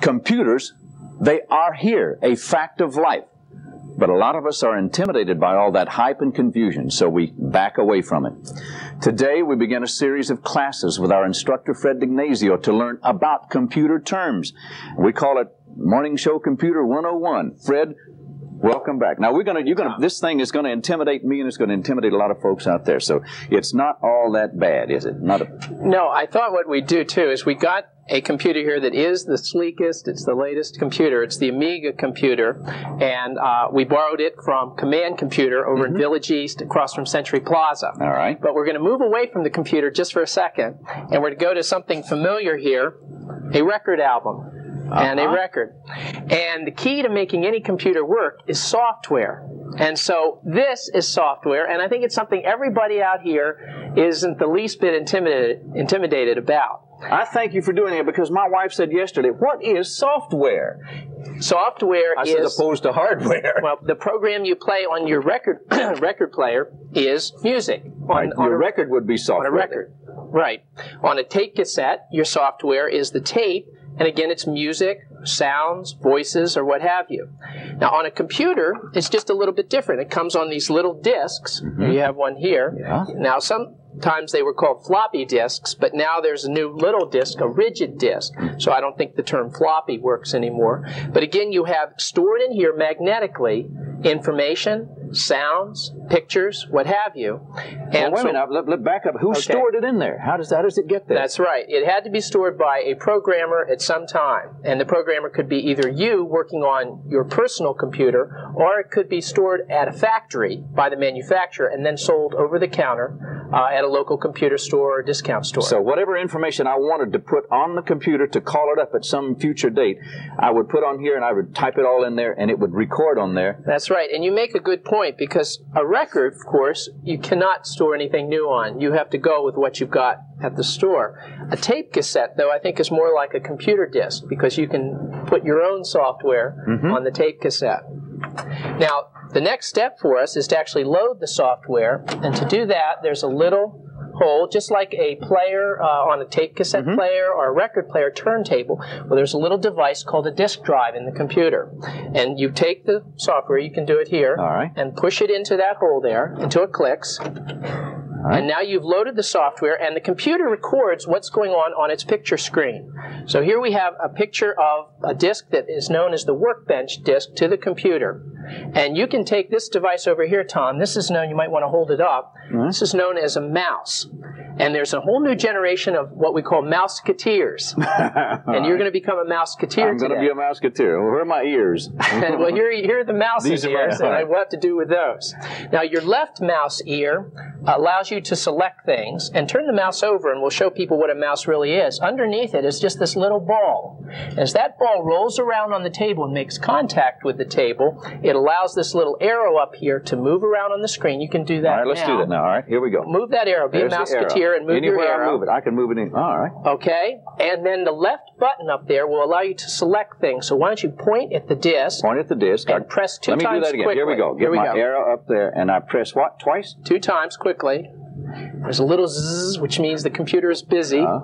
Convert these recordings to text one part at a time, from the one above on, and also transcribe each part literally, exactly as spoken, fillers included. Computers, they are here, a fact of life. But a lot of us are intimidated by all that hype and confusion, so we back away from it. Today, we begin a series of classes with our instructor, Fred D'Ignazio, to learn about computer terms. We call it Morning Show Computer one oh one. Fred, welcome back. Now, we're gonna, you're gonna, this thing is going to intimidate me, and it's going to intimidate a lot of folks out there, so it's not all that bad, is it? Not a... No, I thought what we'd do, too, is we got a computer here that is the sleekest, it's the latest computer, it's the Amiga computer, and uh, we borrowed it from Command Computer over mm-hmm. in Village East across from Century Plaza. All right. But we're going to move away from the computer just for a second, and we're going to go to something familiar here, a record album. Uh-huh. And a record. And the key to making any computer work is software. And so this is software, and I think it's something everybody out here isn't the least bit intimidated, intimidated about. I thank you for doing it, because my wife said yesterday, what is software? Software I is... as opposed to hardware. Well, the program you play on your record record player is music. Right. On, on your a, record would be software. On a record. Right. On a tape cassette, your software is the tape. And again, it's music, sounds, voices, or what have you. Now, on a computer, it's just a little bit different. It comes on these little discs. Mm-hmm. You have one here. Yeah. Now, sometimes they were called floppy disks, but now there's a new little disk, a rigid disk. So I don't think the term floppy works anymore. But again, you have stored in here magnetically information, sounds, pictures, what have you. And well, wait a minute, let, let back up. Who okay. stored it in there? How does, how does it get there? That's right. It had to be stored by a programmer at some time. And the programmer could be either you working on your personal computer, or it could be stored at a factory by the manufacturer and then sold over the counter uh, at a local computer store or discount store. So whatever information I wanted to put on the computer to call it up at some future date, I would put on here and I would type it all in there and it would record on there. That's right. And you make a good point, because a record, of course, you cannot store anything new on. You have to go with what you've got at the store. A tape cassette, though, I think is more like a computer disc, because you can put your own software mm-hmm. on the tape cassette. Now, the next step for us is to actually load the software, and to do that, there's a little hole, just like a player uh, on a tape cassette mm-hmm. player or a record player turntable, where there's a little device called a disk drive in the computer. And you take the software, you can do it here, all right. and push it into that hole there until it clicks. Right. And now you've loaded the software, and the computer records what's going on on its picture screen. So here we have a picture of a disk that is known as the workbench disk to the computer. And you can take this device over here, Tom. This is known, you might want to hold it up. Mm-hmm. This is known as a mouse. And there's a whole new generation of what we call mouseketeers. And you're going to become a mouseketeer I'm today. going to be a mouseketeer. Well, where are my ears? Well, here, here are the mouse These ears, my, and right. what have to do with those. Now, your left mouse ear allows you to select things, and turn the mouse over, and we'll show people what a mouse really is. Underneath it is just this little ball. As that ball rolls around on the table and makes contact with the table, it allows this little arrow up here to move around on the screen. You can do that now. All right, let's now. do that now. All right, here we go. Move that arrow. Be There's a mouseketeer. And move Anywhere your arrow. I move it. I can move it in. All right. Okay. And then the left button up there will allow you to select things. So why don't you point at the disc? Point at the disc. And I, press two let times. Let me do that again. Quickly. Here we go. Get Here we my go. arrow up there, and I press what? Twice? Two times quickly. There's a little zzz, which means the computer is busy. Uh,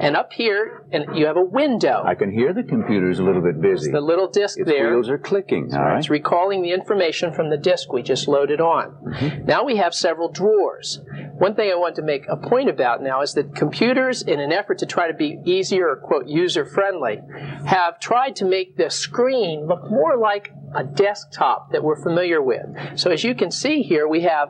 and up here, and you have a window. I can hear the computer's a little bit busy. It's the little disk its there. Wheels are clicking. All right. It's recalling the information from the disk we just loaded on. Mm-hmm. Now we have several drawers. One thing I want to make a point about now is that computers, in an effort to try to be easier or, quote, user-friendly, have tried to make the screen look more like a desktop that we're familiar with. So as you can see here, we have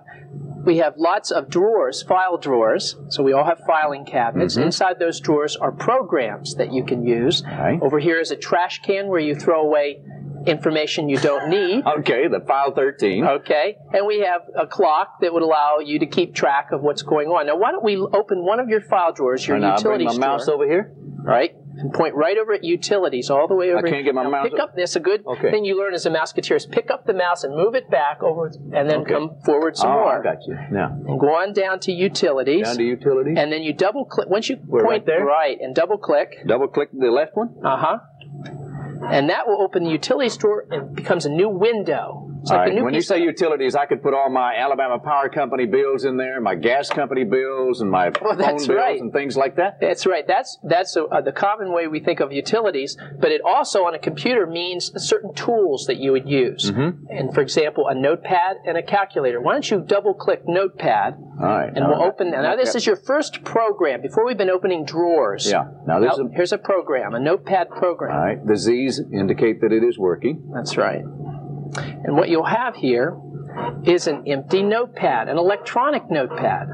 We have lots of drawers, file drawers, so we all have filing cabinets. Mm-hmm. Inside those drawers are programs that you can use. Right. Over here is a trash can where you throw away information you don't need. Okay, the file thirteen. Okay, and we have a clock that would allow you to keep track of what's going on. Now, why don't we open one of your file drawers, your utilities drawer. I'll bring my mouse over here. Right. And point right over at utilities, all the way over. I can't get my now, mouse. Pick up. That's a good okay. thing you learn as a mouseketeer is pick up the mouse and move it back over, and then okay. come forward some oh, more. I got you. Now and go on down to utilities. Down to utilities. And then you double click. Once you We're point right there, right, and double click. Double click the left one. Uh huh. And that will open the utilities drawer and becomes a new window. It's like all right. When you say utilities, I could put all my Alabama Power Company bills in there, my gas company bills, and my well, phone that's bills right. and things like that. That's right. That's that's a, uh, the common way we think of utilities. But it also on a computer means certain tools that you would use. Mm-hmm. And for example, a notepad and a calculator. Why don't you double-click Notepad? All right. And all we'll right. open that. Now this is your first program. Before we've been opening drawers. Yeah. Now there's now, a, here's a program, a Notepad program. All right. The Z's indicate that it is working. That's right. And what you'll have here is an empty notepad, an electronic notepad,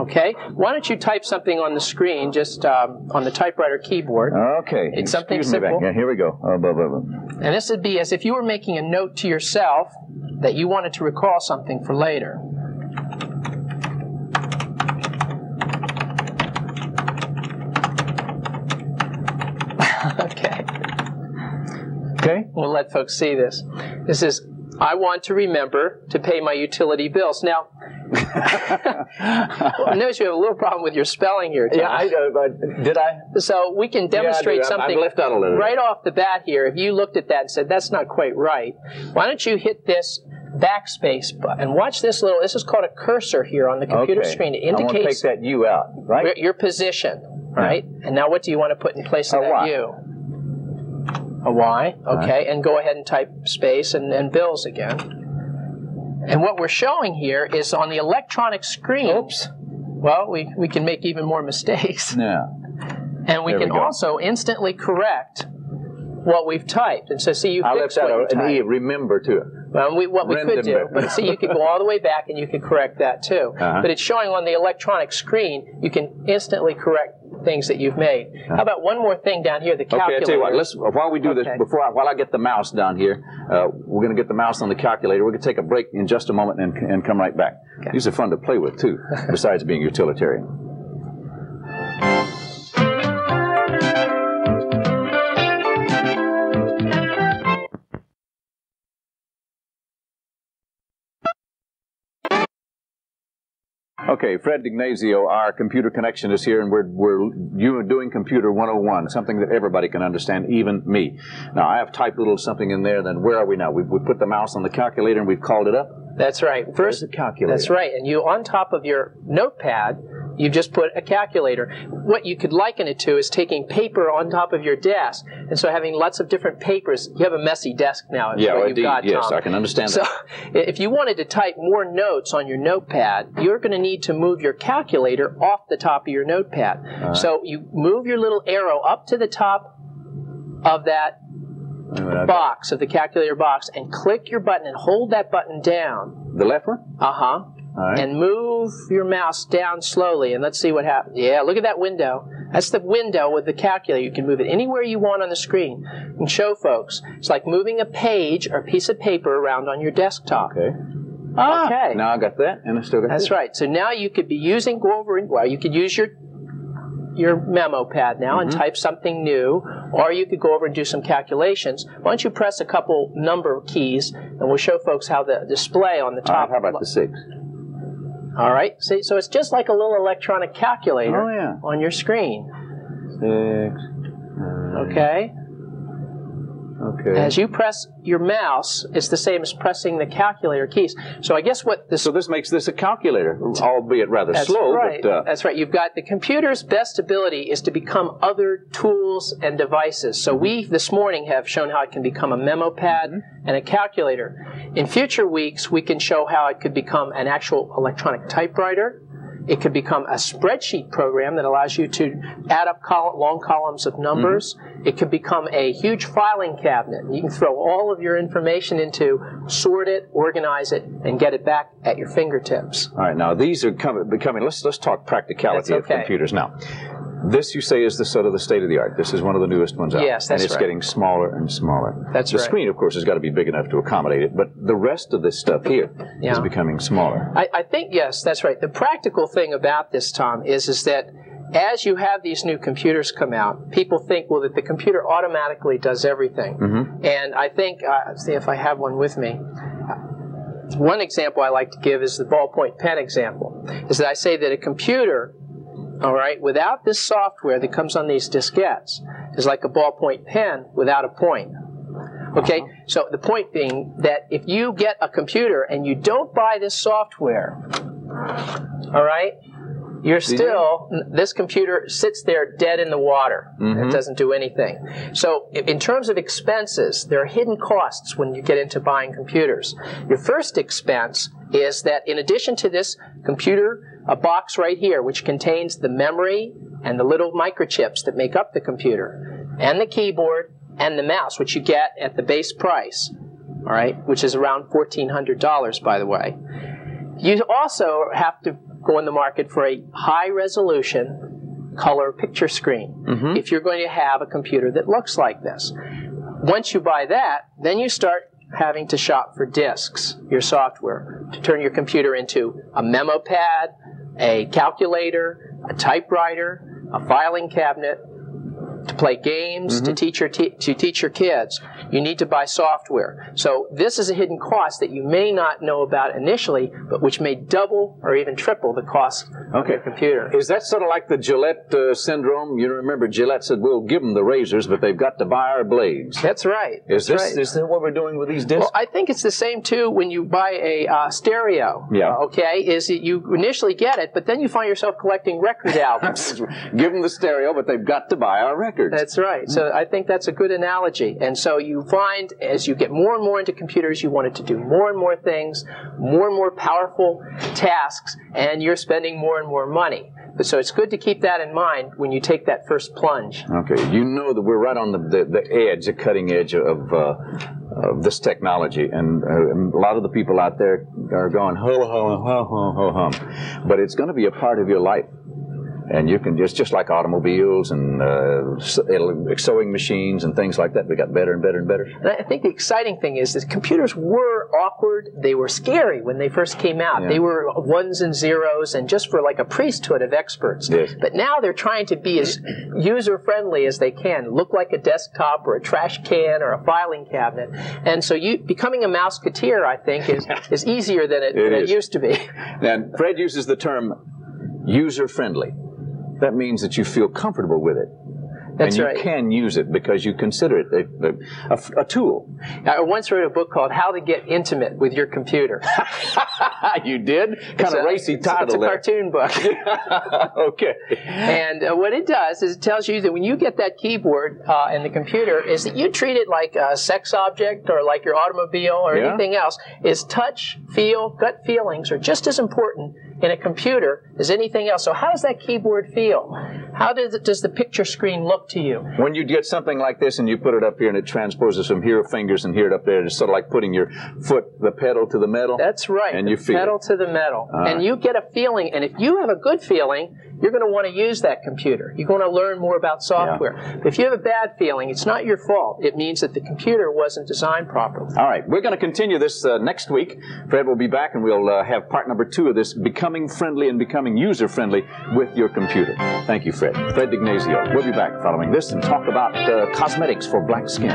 okay? Why don't you type something on the screen, just um, on the typewriter keyboard. Okay. It's Excuse something simple. Yeah, here we go. Uh, blah, blah, blah. And this would be as if you were making a note to yourself that you wanted to recall something for later. Okay. Okay. We'll let folks see this. This is, I want to remember to pay my utility bills. Now, well, notice you have a little problem with your spelling here, Tom. Yeah, I, uh, but did I? So we can demonstrate yeah, I something I've left out a little right bit. Off the bat here. If you looked at that and said, that's not quite right, why don't you hit this backspace button? And watch this little, this is called a cursor here on the computer okay. screen. It indicates I want to take that U out, right? Your position, right? Yeah. And now what do you want to put in place of a that y. U? A Y, okay, and go ahead and type space and, and bills again. And what we're showing here is on the electronic screen. Oops. Well, we, we can make even more mistakes. Yeah. And we there can we also instantly correct what we've typed. And so, see, you I fixed left what out an E, remember to it. Well, we, what we could do, but see, you could go all the way back and you could correct that too. Uh-huh. But it's showing on the electronic screen, you can instantly correct things that you've made. Uh-huh. How about one more thing down here, the calculator? Okay, I tell you what, let's, while we do okay. this, before I, while I get the mouse down here, uh, we're going to get the mouse on the calculator. We're going to take a break in just a moment and, and come right back. Okay. These are fun to play with too, besides being utilitarian. Okay, Fred D'Ignazio, our computer connection is here, and we're, we're you doing Computer one oh one, something that everybody can understand, even me. Now, I have typed little something in there, then where are we now? We've, we put the mouse on the calculator, and we've called it up. That's right. First, the calculator. That's right, and you, on top of your notepad, you've just put a calculator. What you could liken it to is taking paper on top of your desk, and so having lots of different papers. You have a messy desk now. Yeah, what you've got, yes, Tom. I can understand so, that. So if you wanted to type more notes on your notepad, you're going to need to move your calculator off the top of your notepad. Uh-huh. So you move your little arrow up to the top of that box, of the calculator box, and click your button and hold that button down. The left one? Uh-huh. Right. And move your mouse down slowly, and let's see what happens. Yeah, look at that window. That's the window with the calculator. You can move it anywhere you want on the screen. And show folks, it's like moving a page or a piece of paper around on your desktop. Okay. Ah, okay. Now I got that, and I still got that. That's this. Right. So now you could be using, go over, and, well, you could use your your memo pad now mm-hmm. and type something new, or you could go over and do some calculations. Why don't you press a couple number keys, and we'll show folks how the display on the top. All right, how about the six? All right, see, so it's just like a little electronic calculator oh, yeah. on your screen. Six. Nine. Okay. Okay. As you press your mouse, it's the same as pressing the calculator keys. So I guess what this... So this makes this a calculator, albeit rather that's slow. Right. But, uh, that's right. You've got the computer's best ability is to become other tools and devices. So we, this morning, have shown how it can become a memo pad mm-hmm. and a calculator. In future weeks, we can show how it could become an actual electronic typewriter. It could become a spreadsheet program that allows you to add up col long columns of numbers. Mm-hmm. It could become a huge filing cabinet. You can throw all of your information into, sort it, organize it, and get it back at your fingertips. All right, now these are becoming, let's, let's talk practicality okay. of computers now. This, you say, is the sort of the state of the art. This is one of the newest ones out. Yes, that's right. And it's right. getting smaller and smaller. That's the right. The screen, of course, has got to be big enough to accommodate it, but the rest of this stuff here yeah. is becoming smaller. I, I think, yes, that's right. The practical thing about this, Tom, is, is that as you have these new computers come out, people think, well, that the computer automatically does everything. Mm-hmm. And I think, uh, see if I have one with me. One example I like to give is the ballpoint pen example, is that I say that a computer... All right, without this software that comes on these diskettes, it's like a ballpoint pen without a point. Okay, so the point being that if you get a computer and you don't buy this software, all right, you're still, this computer sits there dead in the water. Mm-hmm. It doesn't do anything. So in terms of expenses, there are hidden costs when you get into buying computers. Your first expense is that in addition to this computer, a box right here, which contains the memory and the little microchips that make up the computer, and the keyboard and the mouse, which you get at the base price, all right, which is around fourteen hundred dollars, by the way. You also have to go in the market for a high-resolution color picture screen mm-hmm. if you're going to have a computer that looks like this. Once you buy that, then you start having to shop for disks, your software, to turn your computer into a memo pad, a calculator, a typewriter, a filing cabinet, to play games, mm-hmm. to teach your te- to teach your kids. You need to buy software. So this is a hidden cost that you may not know about initially, but which may double or even triple the cost okay. of your computer. Is that sort of like the Gillette uh, syndrome? You remember Gillette said, we'll give them the razors, but they've got to buy our blades. That's right. Is That's this right. is this what we're doing with these discs? Well, I think it's the same, too, when you buy a uh, stereo. Yeah. Uh, okay, is that you initially get it, but then you find yourself collecting record albums. Give them the stereo, but they've got to buy our records. That's right. So I think that's a good analogy. And so you find as you get more and more into computers, you want it to do more and more things, more and more powerful tasks, and you're spending more and more money. So it's good to keep that in mind when you take that first plunge. Okay. You know that we're right on the, the, the edge, the cutting edge of, uh, of this technology. And, uh, and a lot of the people out there are going, ho, ho, ho, ho, ho, hum. But it's going to be a part of your life. And you can just, just like automobiles and uh, sewing machines and things like that, we got better and better and better. And I think the exciting thing is that computers were awkward. They were scary when they first came out. Yeah. They were ones and zeros and just for like a priesthood of experts. Yes. But now they're trying to be as user-friendly as they can, look like a desktop or a trash can or a filing cabinet. And so you becoming a mouseketeer, I think, is, is easier than it, it, than it used to be. And Fred uses the term user-friendly. That means that you feel comfortable with it. That's right. And you can use it because you consider it a, a, a tool. I once wrote a book called How to Get Intimate with Your Computer. You did? Kind of racy title. It's a cartoon book. Okay. And uh, what it does is it tells you that when you get that keyboard uh, and the computer, is that you treat it like a sex object or like your automobile or yeah. anything else. Is touch, feel, gut feelings are just as important in a computer as anything else. So how does that keyboard feel? How does it, does the picture screen look to you? When you get something like this and you put it up here and it transposes from here fingers and here up there, it's sort of like putting your foot, the pedal to the metal. That's right. And you feel pedal it. to the metal. Uh, and you get a feeling. And if you have a good feeling, you're going to want to use that computer. You're going to learn more about software. Yeah. If you have a bad feeling, it's not your fault. It means that the computer wasn't designed properly. All right. We're going to continue this uh, next week. Fred will be back and we'll uh, have part number two of this, becoming friendly and becoming user-friendly with your computer. Thank you, Fred. Fred D'Ignazio. We'll be back following this and talk about uh, cosmetics for black skin.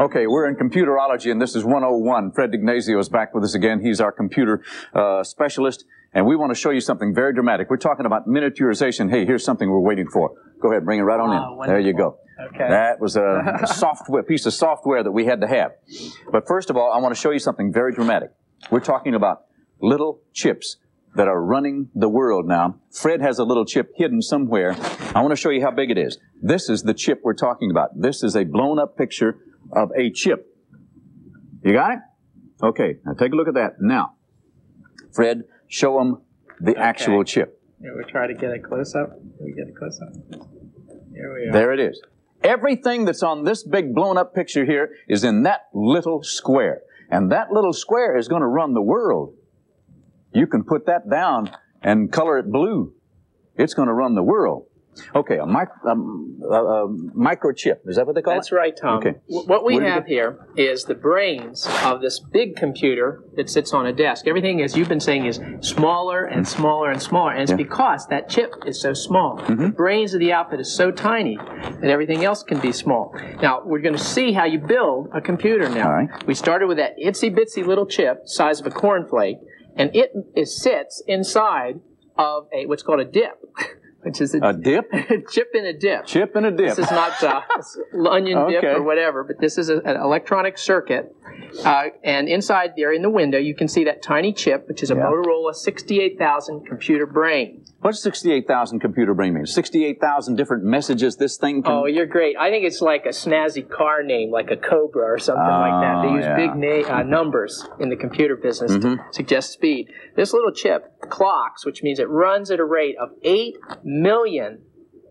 Okay, we're in computerology, and this is one oh one. Fred D'Ignazio is back with us again. He's our computer uh, specialist, and we want to show you something very dramatic. We're talking about miniaturization. Hey, here's something we're waiting for. Go ahead, bring it right on oh, in. Wonderful. There you go. Okay. That was a software piece of software that we had to have. But first of all, I want to show you something very dramatic. We're talking about little chips that are running the world now. Fred has a little chip hidden somewhere. I want to show you how big it is. This is the chip we're talking about. This is a blown-up picture of a chip. You got it? Okay, now take a look at that. Now, Fred, show them the okay. actual chip. Here, we try to get a close-up. We get a close-up. Here we are. There it is. Everything that's on this big blown-up picture here is in that little square. And that little square is going to run the world. You can put that down and color it blue. It's going to run the world. Okay, a, mic um, a, a microchip, is that what they call That's it? That's right, Tom. Okay. W what we what have here is the brains of this big computer that sits on a desk. Everything, as you've been saying, is smaller and smaller and smaller, and it's yeah. because that chip is so small. Mm-hmm. The brains of the output is so tiny that everything else can be small. Now, we're going to see how you build a computer now. All right. We started with that itsy-bitsy little chip, size of a cornflake, and it, it sits inside of a what's called a dip, which is a, a dip, a chip in a dip. Chip in a dip. This is not uh, onion okay. dip or whatever, but this is a, an electronic circuit. Uh, and inside there, in the window, you can see that tiny chip, which is a yeah. Motorola sixty-eight thousand computer brain. What's sixty-eight thousand computer brain mean? sixty-eight thousand different messages this thing can... Oh, you're great. I think it's like a snazzy car name, like a Cobra or something oh, like that. They use yeah. big na uh, numbers in the computer business mm-hmm. to suggest speed. This little chip clocks, which means it runs at a rate of eight million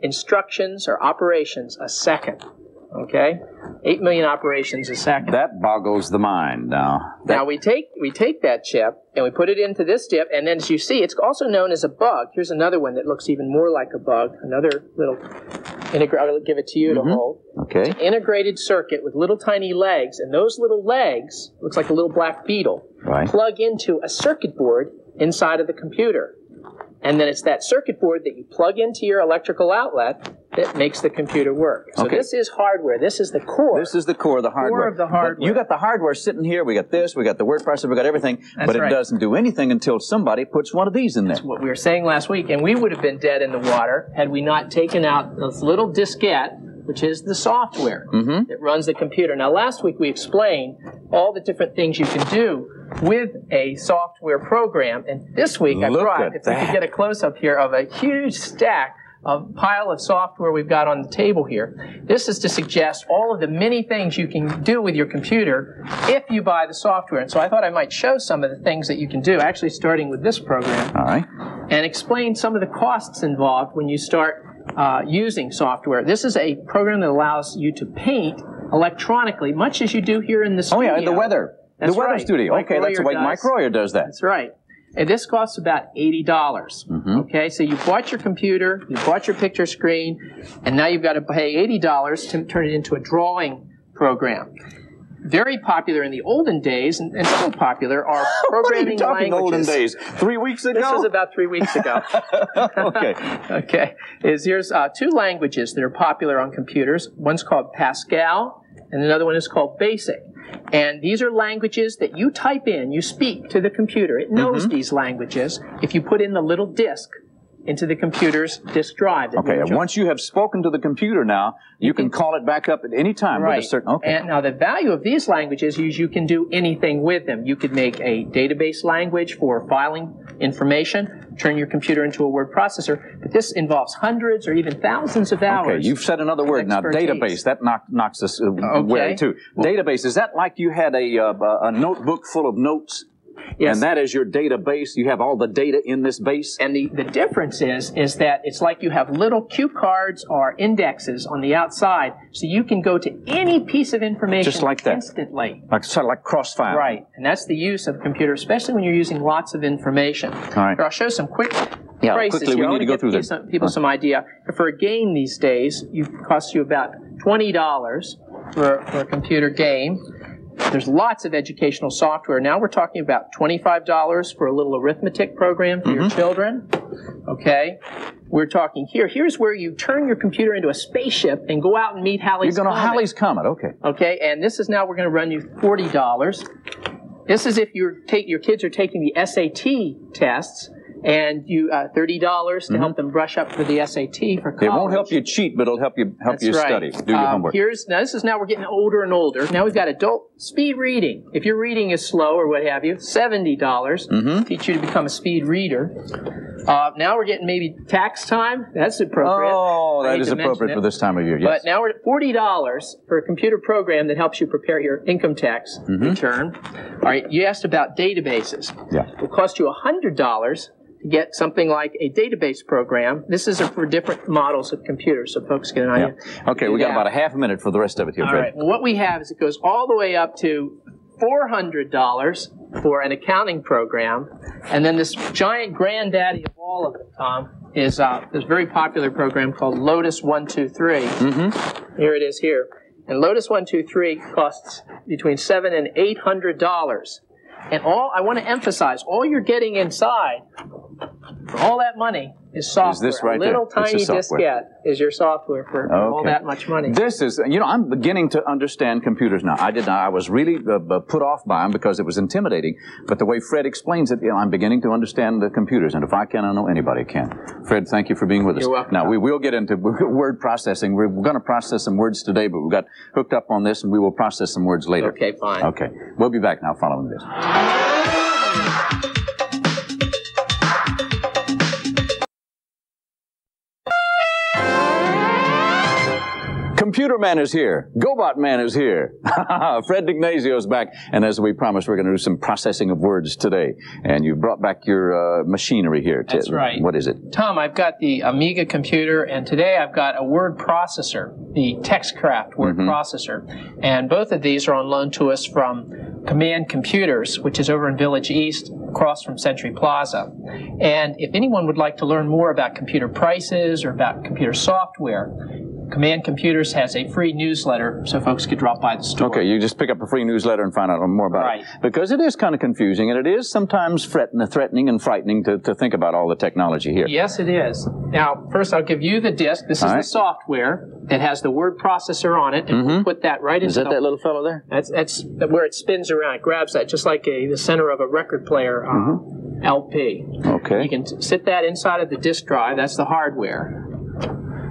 instructions or operations a second. Okay? eight million operations a second. That boggles the mind now. That now we take we take that chip and we put it into this dip, and then as you see, it's also known as a bug. Here's another one that looks even more like a bug. Another little, I'll give it to you mm-hmm. to hold. Okay. It's an integrated circuit with little tiny legs, and those little legs, looks like a little black beetle, right. plug into a circuit board inside of the computer. And then it's that circuit board that you plug into your electrical outlet that makes the computer work. So okay. this is hardware. This is the core. This is the core, the hardware. Core of the hardware. But you got the hardware sitting here. We got this. We got the word processor. We got everything. That's but right. it doesn't do anything until somebody puts one of these in there. That's what we were saying last week. And we would have been dead in the water had we not taken out this little diskette, which is the software mm-hmm. that runs the computer. Now, last week we explained all the different things you can do with a software program. And this week Look I brought, if that. we could get a close-up here, of a huge stack, a pile of software we've got on the table here. This is to suggest all of the many things you can do with your computer if you buy the software. And so I thought I might show some of the things that you can do, actually starting with this program. All right. And explain some of the costs involved when you start Uh, using software. This is a program that allows you to paint electronically, much as you do here in the studio. Oh yeah, the weather. That's the weather right. studio. Mike okay, Royer that's the way does. Mike Royer does that. That's right. And this costs about eighty dollars. Mm-hmm. Okay, so you bought your computer, you bought your picture screen, and now you've got to pay eighty dollars to turn it into a drawing program. Very popular in the olden days, and, and still popular, are programming what are you talking languages. Olden days? Three weeks ago? This was about three weeks ago. okay. okay. Is here's uh, two languages that are popular on computers. One's called Pascal, and another one is called BASIC. And these are languages that you type in, you speak to the computer. It knows mm-hmm. these languages if you put in the little disk into the computer's disk drive. Okay, and once you have spoken to the computer now, you can call it back up at any time. Right. With a certain, okay. And now the value of these languages is you can do anything with them. You could make a database language for filing information, turn your computer into a word processor, but this involves hundreds or even thousands of hours. Okay, you've said another word now, database. That knock, knocks us uh, okay. wary too. Well, database, is that like you had a, uh, a notebook full of notes? Yes. And that is your database. You have all the data in this base. And the, the difference is, is that it's like you have little cue cards or indexes on the outside, so you can go to any piece of information just like that. Instantly. Like, sort of like cross-file. Right. And that's the use of computers, especially when you're using lots of information. All right. Here, I'll show some quick yeah, prices. Quickly, we need to go through this. Some, people right. some idea. For a game these days, it costs you about twenty dollars for, for a computer game. There's lots of educational software. Now we're talking about twenty-five dollars for a little arithmetic program for mm-hmm. your children. Okay? We're talking here. Here's where you turn your computer into a spaceship and go out and meet Halley's Comet. You're going to Halley's Comet, okay. Okay, and this is now we're going to run you forty dollars. This is if you're take, your kids are taking the S A T tests. And you uh, thirty dollars to mm-hmm. help them brush up for the S A T for college. It won't help you cheat, but it'll help you help That's you right. study, do um, your homework. Here's now. This is now we're getting older and older. Now we've got adult speed reading. If your reading is slow or what have you, seventy dollars mm-hmm. teach you to become a speed reader. Uh, now we're getting maybe tax time. That's appropriate. Oh, that is appropriate for this time of year. Yes. But now we're at forty dollars for a computer program that helps you prepare your income tax mm-hmm. return. All right. You asked about databases. Yeah. It'll cost you one hundred dollars. Get something like a database program. This is for different models of computers, so folks get an idea. Yeah. Okay, we got about a half a minute for the rest of it here, Fred. All right, well, what we have is it goes all the way up to four hundred dollars for an accounting program, and then this giant granddaddy of all of it, Tom, is uh, this very popular program called Lotus one two three. Mm-hmm. Here it is here. And Lotus one two three costs between seven hundred dollars and eight hundred dollars. And all I want to emphasize, all you're getting inside all that money is software. Is this right? A little there? Tiny diskette is your software for okay. all that much money. This is, you know, I'm beginning to understand computers now. I did not, I was really uh, put off by them because it was intimidating. But the way Fred explains it, you know, I'm beginning to understand the computers. And if I can, I know anybody can. Fred, thank you for being with You're us. Welcome. Now, we will get into word processing. We're going to process some words today, but we got hooked up on this, and we will process some words later. Okay, fine. Okay. We'll be back now following this. Computer Man is here. GoBot Man is here. Fred D'Ignazio is back. And as we promised, we're going to do some processing of words today. And you brought back your uh, machinery here. That's right. What is it? Tom, I've got the Amiga computer, and today I've got a word processor, the Textcraft word mm-hmm. processor. And both of these are on loan to us from Command Computers, which is over in Village East, across from Century Plaza. And if anyone would like to learn more about computer prices or about computer software, Command Computers has a free newsletter, so folks could drop by the store. Okay, you just pick up a free newsletter and find out more about right. it. Because it is kind of confusing, and it is sometimes threatening and frightening to, to think about all the technology here. Yes, it is. Now, first I'll give you the disk. This all is right. the software that has the word processor on it, and mm-hmm. we'll put that right is into Is that the, that little fellow there? That's, that's where it spins around. It grabs that, just like a, the center of a record player uh, mm-hmm. L P. Okay. You can sit that inside of the disk drive. That's the hardware.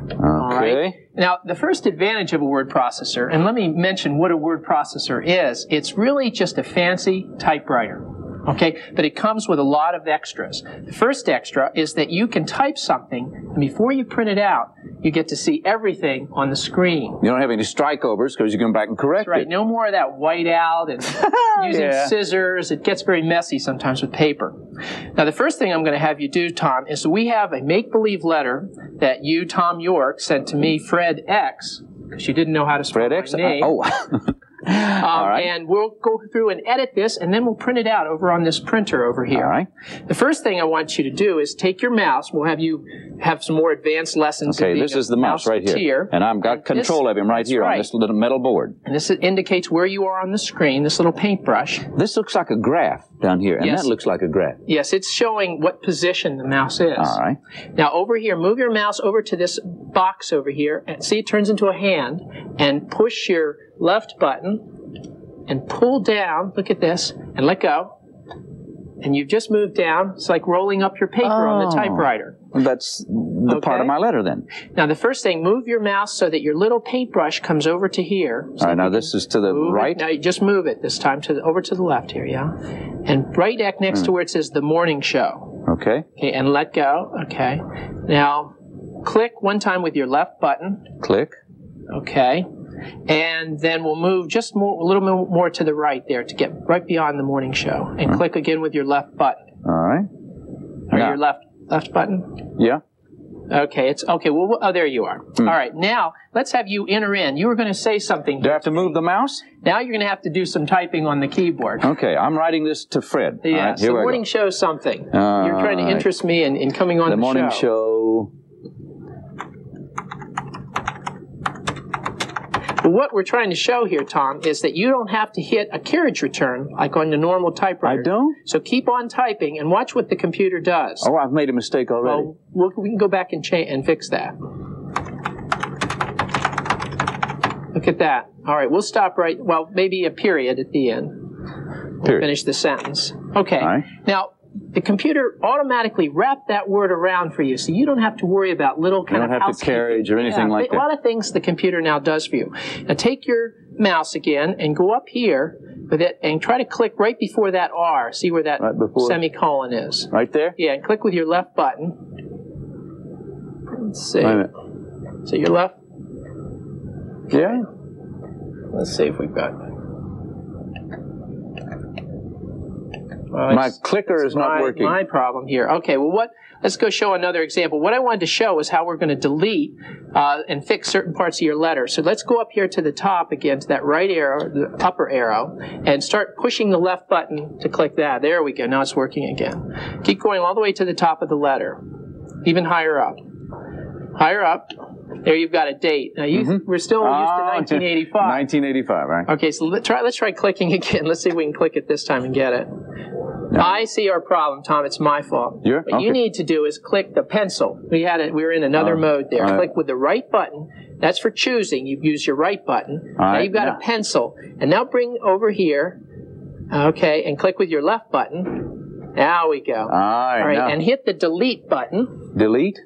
Okay. All right. Now, the first advantage of a word processor, and let me mention what a word processor is, it's really just a fancy typewriter, okay? But it comes with a lot of extras. The first extra is that you can type something, and before you print it out, you get to see everything on the screen. You don't have any strikeovers because you can go back and correct it. That's right. It. No more of that white out and using yeah. scissors. It gets very messy sometimes with paper. Now, the first thing I'm going to have you do, Tom, is we have a make-believe letter that you, Tom York, sent to me, Fred X, because you didn't know how to spell Fred X? my name. Uh, oh, um, all right. And we'll go through and edit this, and then we'll print it out over on this printer over here. All right. The first thing I want you to do is take your mouse. We'll have you have some more advanced lessons. Okay, this is the mouse right here. And I've got control of him right here on this little metal board. And this indicates where you are on the screen, this little paintbrush. This looks like a graph down here, and that looks like a graph. Yes, it's showing what position the mouse is. All right. Now, over here, move your mouse over to this box over here, and see it turns into a hand, and push your left button and pull down, look at this, and let go. And you've just moved down. It's like rolling up your paper oh, on the typewriter. That's the okay. part of my letter then. Now the first thing, move your mouse so that your little paintbrush comes over to here. So all right, now this is to the right? It. Now you just move it this time to the, over to the left here, yeah? And right back next mm. to where it says The Morning Show. Okay. Okay, and let go, okay. Now click one time with your left button. Click. Okay. And then we'll move just more, a little bit more to the right there to get right beyond The Morning Show. And mm-hmm. click again with your left button. All right. Or now. your left left button? Yeah. Okay, it's okay. Well, oh, there you are. Mm. All right, now let's have you enter in. You were going to say something. Do I have to move the mouse? Now you're going to have to do some typing on the keyboard. Okay, I'm writing this to Fred. Yeah, all right, so The Morning Show something. All you're trying to interest right. me in, in coming on the, the morning show. show. What we're trying to show here, Tom, is that you don't have to hit a carriage return like on the normal typewriter. I don't? So keep on typing and watch what the computer does. Oh, I've made a mistake already. Well, we'll we can go back and, cha and fix that. Look at that. All right, we'll stop right, well, maybe a period at the end. We'll period. finish the sentence. Okay. All right. Now, the computer automatically wrapped that word around for you, so you don't have to worry about little kind of housekeeping. You don't have to carriage or anything like that. A lot of things the computer now does for you. Now take your mouse again and go up here with it and try to click right before that R. See where that semicolon is. Right there? Yeah, and click with your left button. Let's see. Wait a minute. So your left? Yeah. Let's see if we've got it. Well, my clicker is not my, working. My problem here. Okay, well, what? Let's go show another example. What I wanted to show is how we're going to delete uh, and fix certain parts of your letter. So let's go up here to the top again, to that right arrow, the upper arrow, and start pushing the left button to click that. There we go. Now it's working again. Keep going all the way to the top of the letter, even higher up. Higher up. There you've got a date. Now, you, mm-hmm. we're still oh, used to nineteen eighty-five. nineteen eighty-five, right? Okay, so let's try, let's try clicking again. Let's see if we can click it this time and get it. No. I see our problem, Tom. It's my fault. Yeah? What okay. you need to do is click the pencil. We had it. We were in another uh, mode there. Right. Click with the right button. That's for choosing. You've used your right button. All now right. you've got yeah. a pencil. And now bring over here. Okay, and click with your left button. Now we go. All right. All right. Now. And hit the delete button. Delete.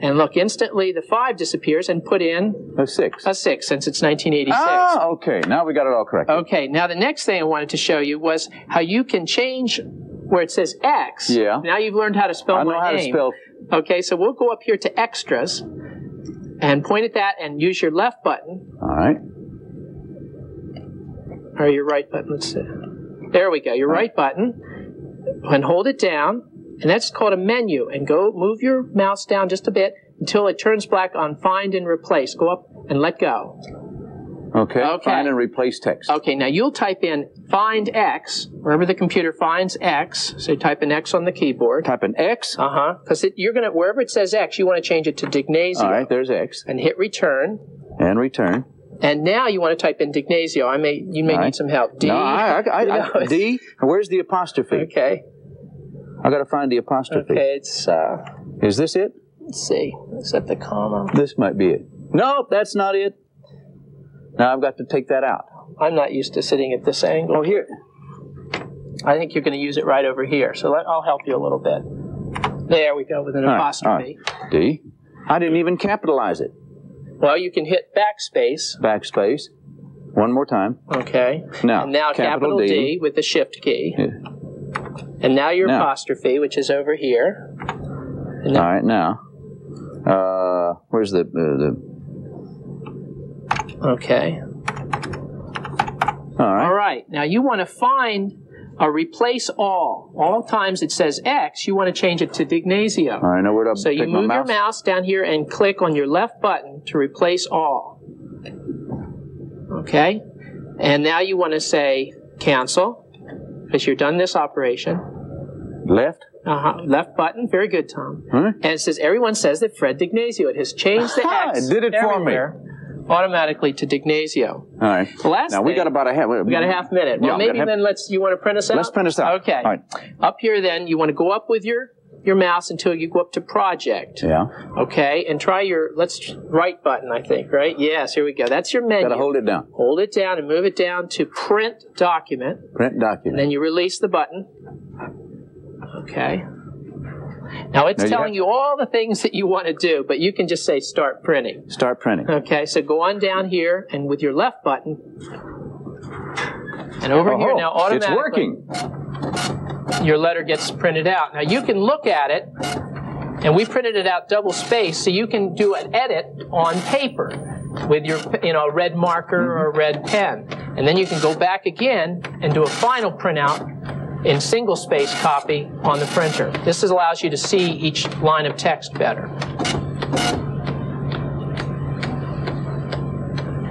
And look, instantly the five disappears and put in... A six. A six, since it's nineteen eighty-six. Ah, okay. Now we got it all correct. Okay. Now the next thing I wanted to show you was how you can change where it says X. Yeah. Now you've learned how to spell I my know how name. To spell. Okay, so we'll go up here to Extras and point at that and use your left button. All right. Or your right button. Let's see. There we go. Your right button, and hold it down, and that's called a menu. And go move your mouse down just a bit until it turns black on Find and Replace. Go up and let go. Okay. okay. Find and replace text. Okay. Now you'll type in Find X wherever the computer finds X. So you type an X on the keyboard. Type an X. Uh huh. Because you're gonna wherever it says X, you want to change it to D'Ignazio. All right. There's X. And hit Return. And Return. And now you want to type in D'Ignazio. I may, you may right. need some help. D. No, I, I, I, I, D. Where's the apostrophe? Okay. I got to find the apostrophe. Okay, it's. Uh, Is this it? Let's see. Is that the comma? This might be it. No, that's not it. Now I've got to take that out. I'm not used to sitting at this angle. Oh, here. I think you're going to use it right over here. So let, I'll help you a little bit. There we go with an all apostrophe. Right, right. D. I didn't even capitalize it. Well, you can hit backspace. Backspace. One more time. Okay. Now, and now capital, capital D. D with the shift key. Yeah. And now your now. apostrophe, which is over here. All right, now. Uh, where's the, uh, the... Okay. All right. All right. Now you want to find a replace all. All times it says X, you want to change it to D'Ignazio. All right, now where do I So you move mouse? your mouse down here and click on your left button to replace all. Okay? And now you want to say cancel, because you've done this operation. Left? Uh-huh. Left button. Very good, Tom. Hmm? And it says, everyone says that Fred D'Ignazio. It has changed the X. It did it for me. Automatically to D'Ignazio. All right. Last now, we thing, got about a half minute. We got a half minute. Well, yeah, maybe then let's, you want to print us out? Let's print us out. Okay. All right. Up here then, you want to go up with your, your mouse until you go up to Project. Yeah. Okay, and try your, let's, right button, I think, right? Yes, here we go. That's your menu. Got to hold it down. Hold it down and move it down to Print Document. Print Document. And then you release the button. Okay. Now, it's telling you all the things that you want to do, but you can just say start printing. Start printing. Okay, so go on down here, and with your left button, and over here now, automatically, it's working. Your letter gets printed out. Now, you can look at it, and we printed it out double space, so you can do an edit on paper with your, you know, a red marker mm-hmm. or a red pen. And then you can go back again and do a final printout in single space copy on the printer. This allows you to see each line of text better.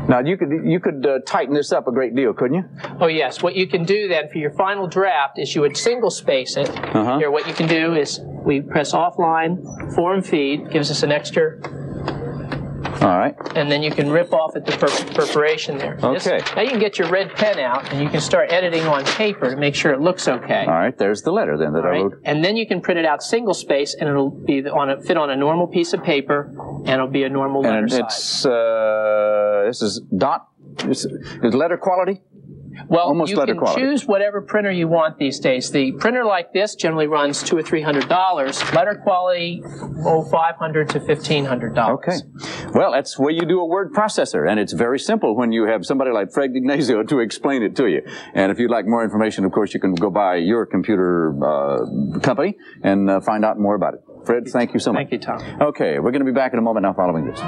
Now you could you could uh, tighten this up a great deal, couldn't you? Oh yes. What you can do then for your final draft is you would single space it. Uh-huh. Here, what you can do is we press offline, form feed, gives us an extra. All right. And then you can rip off at the perforation there. Okay. This, now you can get your red pen out, and you can start editing on paper to make sure it looks okay. All right. There's the letter then that right. I wrote. And then you can print it out single space, and it'll be on a, fit on a normal piece of paper, and it'll be a normal letter and it's, size. Uh, this is dot. This is letter quality. Well, Almost you can quality. choose whatever printer you want these days. The printer like this generally runs two or three hundred dollars. Letter quality, oh, five hundred to fifteen hundred dollars. Okay. Well, that's where you do a word processor, and it's very simple when you have somebody like Fred D'Ignazio to explain it to you. And if you'd like more information, of course, you can go by your computer uh, company and uh, find out more about it. Fred, thank you so much. Thank you, Tom. Okay, we're going to be back in a moment now following this.